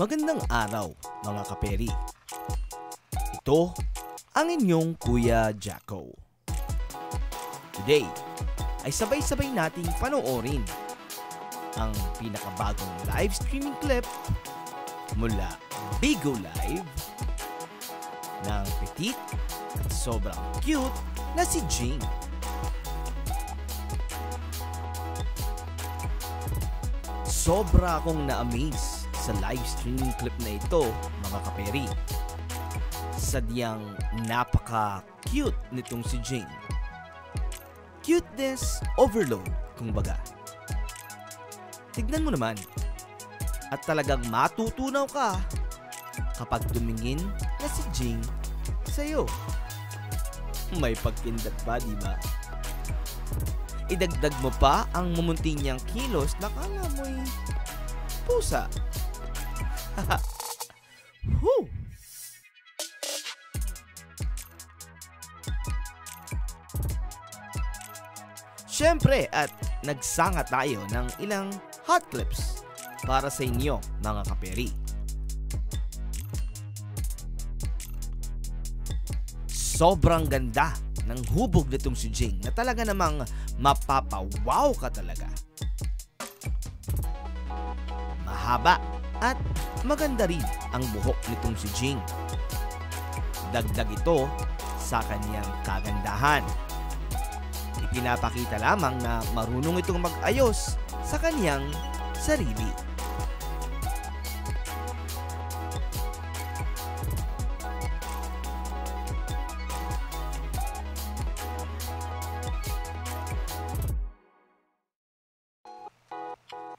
Magandang araw mga kaperi. Ito ang inyong Kuya Jacko. Today ay sabay-sabay nating panoorin ang pinakabagong live streaming clip mula Bigo Live ng petit at sobrang cute na si Jing. Sobra akong na-amaze sa live streaming clip na ito mga kaperi. Sadyang napaka-cute nitong si Jing. Cuteness overload, kumbaga. Tignan mo naman. At talagang matutunaw ka kapag tumingin na si Jing sa'yo. May pagkindat ba, di ba? Idagdag mo pa ang mumunting niyang kilos na kala mo'y pusa. Woo! Siyempre at nagsanga tayo ng ilang hot clips para sa inyo mga kaperi. Sobrang ganda ng hubog nitong si Jing na talaga namang mapapawaw ka talaga. Mahaba at maganda rin ang buhok nitong si Jing. Dagdag ito sa kanyang kagandahan. Pinapakita lamang na marunong itong mag-ayos sa kaniyang sarili.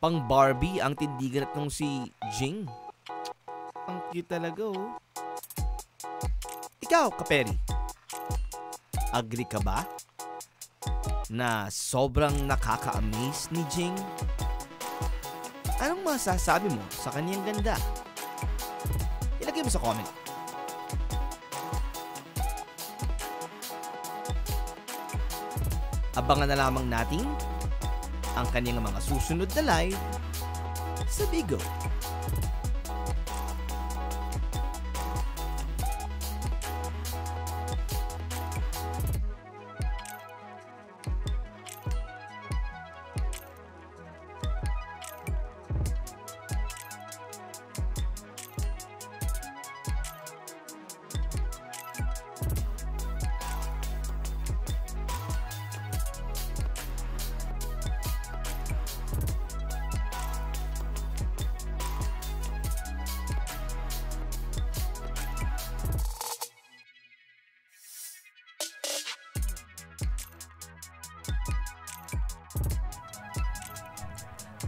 Pang Barbie ang tindigan at nung si Jing. Ang cute talaga oh. Ikaw, kaperi. Agree ka ba na sobrang nakaka-amaze ni Jing? Anong masasabi mo sa kaniyang ganda? Ilagay mo sa comment. Abangan na lamang natin ang kaniyang mga susunod na live sa Bigo.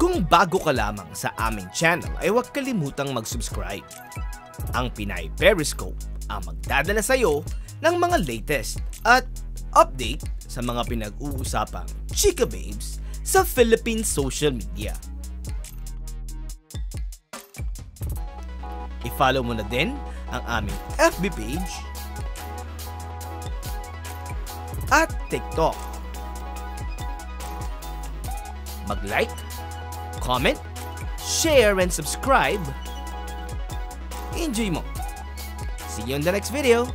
Kung bago ka lamang sa aming channel ay huwag kalimutang mag-subscribe. Ang Pinay Periscope ang magdadala sa'yo ng mga latest at update sa mga pinag-uusapang chika babes sa Philippine social media. I-follow mo na din ang aming FB page at TikTok. Mag-like, comment, share, and subscribe. Enjoy mo. See you in the next video.